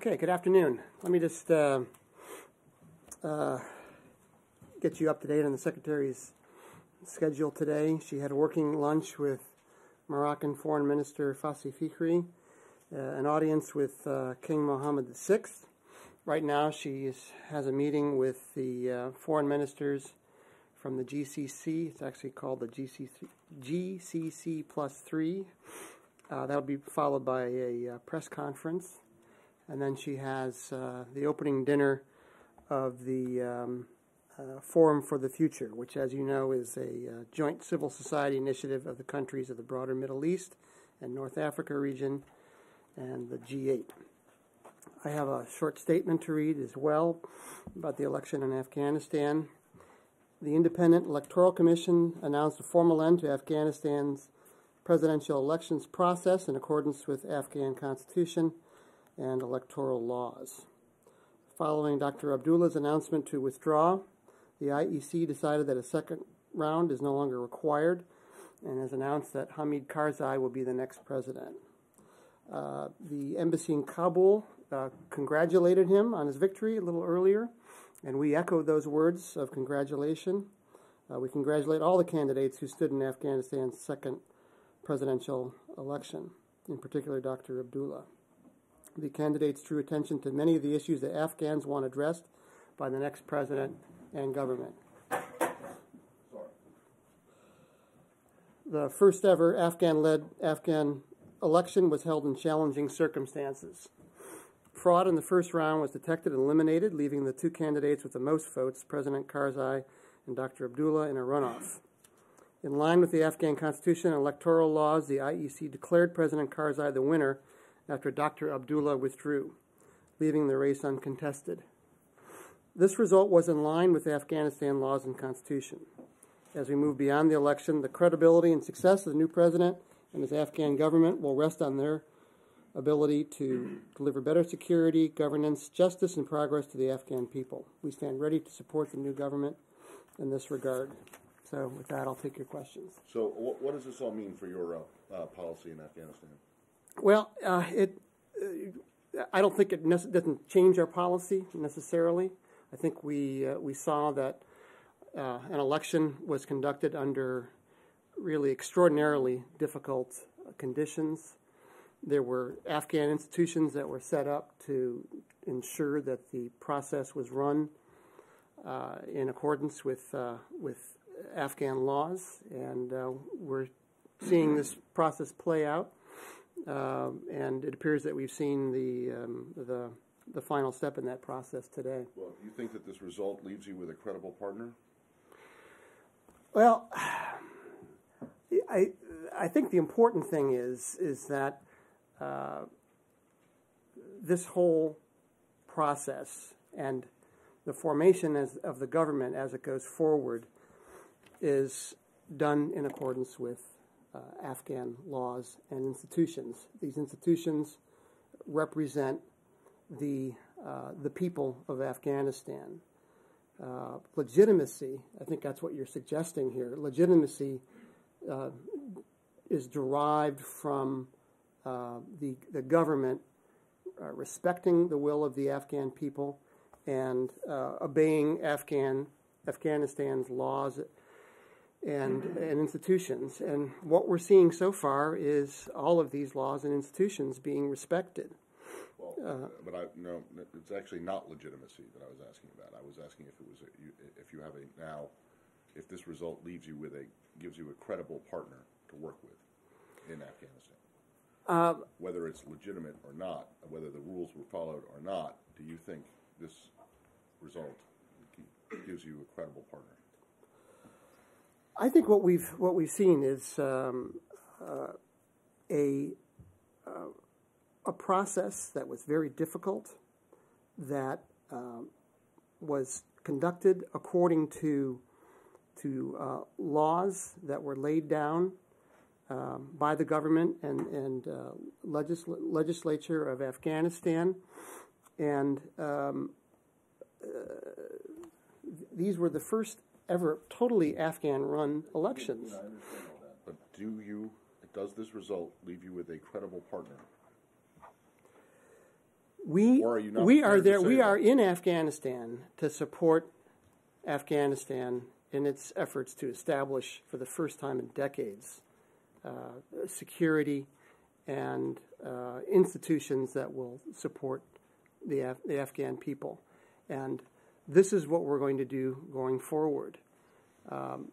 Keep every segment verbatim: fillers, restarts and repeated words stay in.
Okay, good afternoon. Let me just uh, uh, get you up to date on the Secretary's schedule today. She had a working lunch with Moroccan Foreign Minister Fassi Fikri, uh, an audience with uh, King Mohammed the sixth. Right now she is, has a meeting with the uh, foreign ministers from the G C C. It's actually called the G C C, G C C plus three. Uh, that'll be followed by a uh, press conference. And then she has uh, the opening dinner of the um, uh, Forum for the Future, which, as you know, is a uh, joint civil society initiative of the countries of the broader Middle East and North Africa region and the G eight. I have a short statement to read as well about the election in Afghanistan. The Independent Electoral Commission announced a formal end to Afghanistan's presidential elections process in accordance with Afghan constitution and electoral laws. Following Doctor Abdullah's announcement to withdraw, the I E C decided that a second round is no longer required and has announced that Hamid Karzai will be the next president. Uh, the embassy in Kabul uh, congratulated him on his victory a little earlier, and we echo those words of congratulation. Uh, we congratulate all the candidates who stood in Afghanistan's second presidential election, in particular Doctor Abdullah. The candidates drew attention to many of the issues that Afghans want addressed by the next president and government. The first ever Afghan-led Afghan election was held in challenging circumstances. Fraud in the first round was detected and eliminated, leaving the two candidates with the most votes, President Karzai and Doctor Abdullah, in a runoff. In line with the Afghan constitution and electoral laws, the I E C declared President Karzai the winner after Doctor Abdullah withdrew, leaving the race uncontested. This result was in line with Afghanistan laws and constitution. As we move beyond the election, the credibility and success of the new president and his Afghan government will rest on their ability to deliver better security, governance, justice, and progress to the Afghan people. We stand ready to support the new government in this regard. So with that, I'll take your questions. So what does this all mean for your uh, uh, policy in Afghanistan? Well, uh, it, uh, I don't think it doesn't change our policy necessarily. I think we, uh, we saw that uh, an election was conducted under really extraordinarily difficult conditions. There were Afghan institutions that were set up to ensure that the process was run uh, in accordance with, uh, with Afghan laws, and uh, we're seeing this process play out. Uh, and it appears that we've seen the, um, the the final step in that process today. Well, do you think that this result leaves you with a credible partner? Well, I I think the important thing is is that uh, this whole process and the formation as, of the government as it goes forward is done in accordance with Uh, Afghan laws and institutions. These institutions represent the uh, the people of Afghanistan. Uh, legitimacy, I think that's what you're suggesting here. Legitimacy uh, is derived from uh, the the government uh, respecting the will of the Afghan people and uh, obeying Afghan Afghanistan's laws And, and institutions. And what we're seeing so far is all of these laws and institutions being respected. Well, uh, but I, no, it's actually not legitimacy that I was asking about. I was asking if it was a, you, if you have a now, if this result leaves you with a gives you a credible partner to work with in Afghanistan, uh, whether it's legitimate or not, whether the rules were followed or not. Do you think this result gives you a credible partner? I think what we've what we've seen is um, uh, a uh, a process that was very difficult, that um, was conducted according to to uh, laws that were laid down um, by the government and and uh, legisl legislature of Afghanistan, and um, uh, these were the first ever totally Afghan-run elections. Yeah, I understand all that, but do you, does this result leave you with a credible partner? We or are you not we are there. We that? are in Afghanistan to support Afghanistan in its efforts to establish, for the first time in decades, uh, security and uh, institutions that will support the Af the Afghan people. And this is what we're going to do going forward. Um,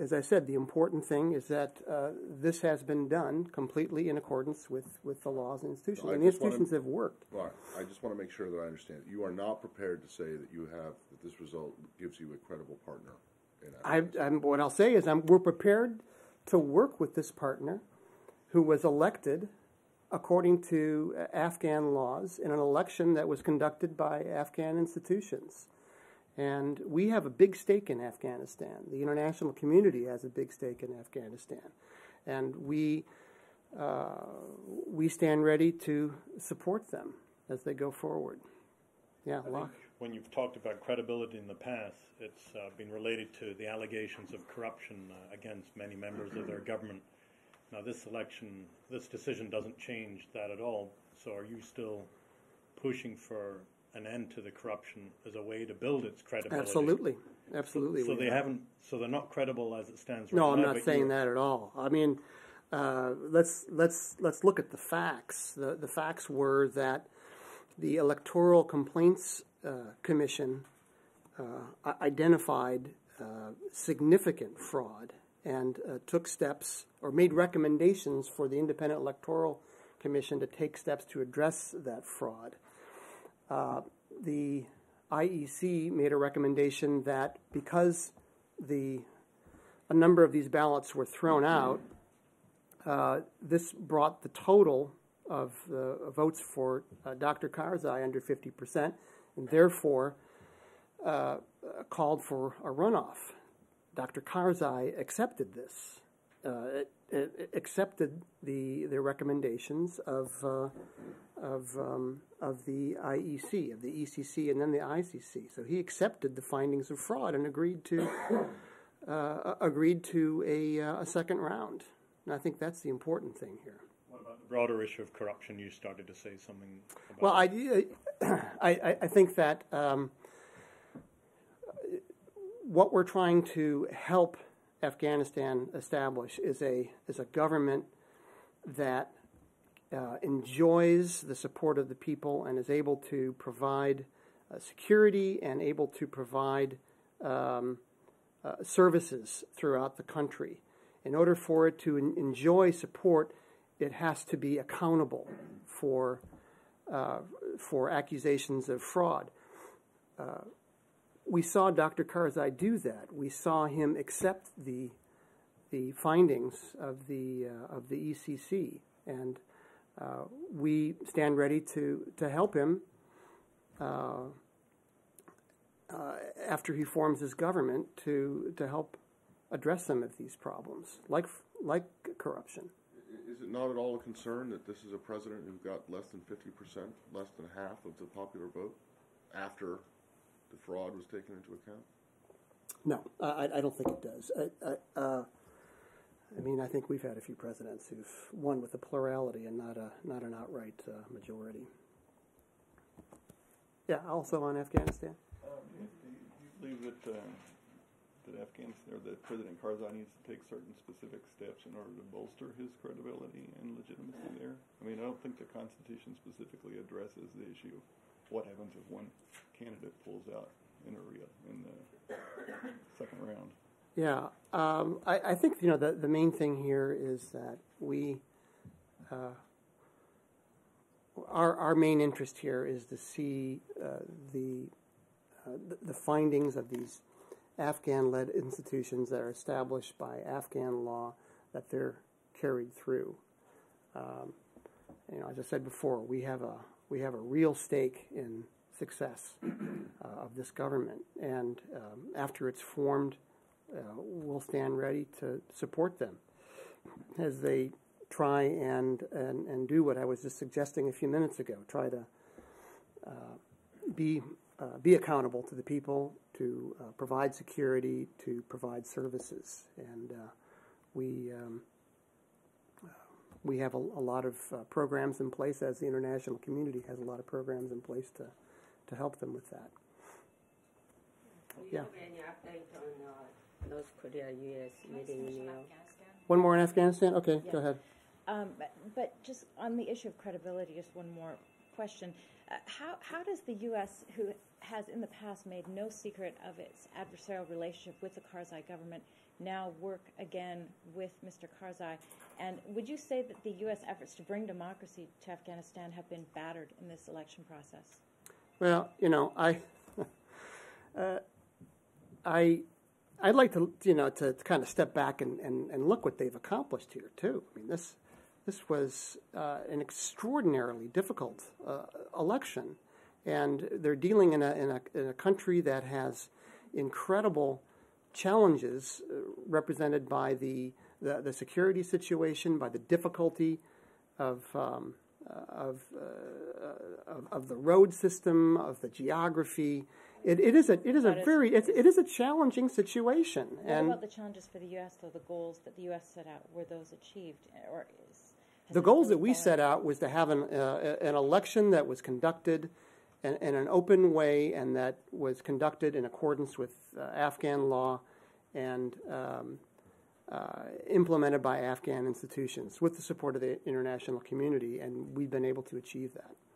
as I said, the important thing is that uh, this has been done completely in accordance with, with the laws and institutions. No, and the institutions to, have worked. Right. I just want to make sure that I understand. You are not prepared to say that you have, that this result gives you a credible partner. In I, I'm, what I'll say is I'm, we're prepared to work with this partner who was elected according to uh, Afghan laws in an election that was conducted by Afghan institutions. And we have a big stake in Afghanistan. The international community has a big stake in Afghanistan. And we, uh, we stand ready to support them as they go forward. Yeah, Locke? When you've talked about credibility in the past, it's uh, been related to the allegations of corruption uh, against many members of their government. Now, this election, this decision doesn't change that at all. So are you still pushing for an end to the corruption as a way to build its credibility? Absolutely, absolutely. So, so they haven't. So they're not credible as it stands. Right no, I'm now, not saying that at all. I mean, uh, let's let's let's look at the facts. The the facts were that the Electoral Complaints uh, Commission uh, identified uh, significant fraud and uh, took steps or made recommendations for the Independent Electoral Commission to take steps to address that fraud. Uh, the I E C made a recommendation that because the a number of these ballots were thrown out, uh, this brought the total of uh, votes for uh, Doctor Karzai under fifty percent, and therefore uh, called for a runoff. Doctor Karzai accepted this, uh, it, it accepted the the recommendations of. Uh, Of, um, of the I E C, of the E C C, and then the I C C. So he accepted the findings of fraud and agreed to uh, agreed to a, uh, a second round. And I think that's the important thing here. What about the broader issue of corruption? You started to say something about. Well, I, I, I think that um, what we're trying to help Afghanistan establish is a is a government that Uh, enjoys the support of the people and is able to provide uh, security and able to provide um, uh, services throughout the country. In order for it to en enjoy support, it has to be accountable for, uh, for accusations of fraud. Uh, we saw Doctor Karzai do that. We saw him accept the, the findings of the, uh, of the E C C, and Uh, we stand ready to, to help him uh, uh, after he forms his government to, to help address some of these problems, like, like corruption. Is it not at all a concern that this is a president who got less than fifty percent, less than half of the popular vote after the fraud was taken into account? No, I, I don't think it does. I, I, uh, I mean, I think we've had a few presidents who've won with a plurality and not a not an outright uh, majority. Yeah. Also on Afghanistan. Um, do you believe that uh, that Afghanistan or that President Karzai needs to take certain specific steps in order to bolster his credibility and legitimacy there? I mean, I don't think the Constitution specifically addresses the issue of what happens if one candidate pulls out in a real in the second round. Yeah, um, I, I think, you know, the, the main thing here is that we, uh, our, our main interest here is to see uh, the, uh, the findings of these Afghan-led institutions that are established by Afghan law, that they're carried through. Um, you know, as I said before, we have a, we have a real stake in success uh, of this government, and um, after it's formed, Uh, we'll stand ready to support them as they try and, and, and do what I was just suggesting a few minutes ago, try to uh, be, uh, be accountable to the people, to uh, provide security, to provide services. And uh, we, um, we have a, a lot of uh, programs in place, as the international community has a lot of programs in place to, to help them with that. Do you yeah. have any update on uh, North Korea-U S meeting in New York? One more in Afghanistan? Okay, yeah. Go ahead. Um, but just on the issue of credibility, just one more question. Uh, how, how does the U S, who has in the past made no secret of its adversarial relationship with the Karzai government, now work again with Mister Karzai? And would you say that the U S efforts to bring democracy to Afghanistan have been battered in this election process? Well, you know, I, uh, I, I'd like to, you know, to, to kind of step back and, and, and look what they've accomplished here, too. I mean, this, this was uh, an extraordinarily difficult uh, election. And they're dealing in a, in a, in a country that has incredible challenges represented by the, the, the security situation, by the difficulty of, um, of, uh, of, of the road system, of the geography. It, it is a, it is a very, it's, it is a challenging situation. What and about the challenges for the U S, though, the goals that the U S set out, were those achieved? Or is, the goals that we set out was to have an, uh, an election that was conducted In, in an open way, and that was conducted in accordance with uh, Afghan law and um, uh, implemented by Afghan institutions with the support of the international community, and we've been able to achieve that.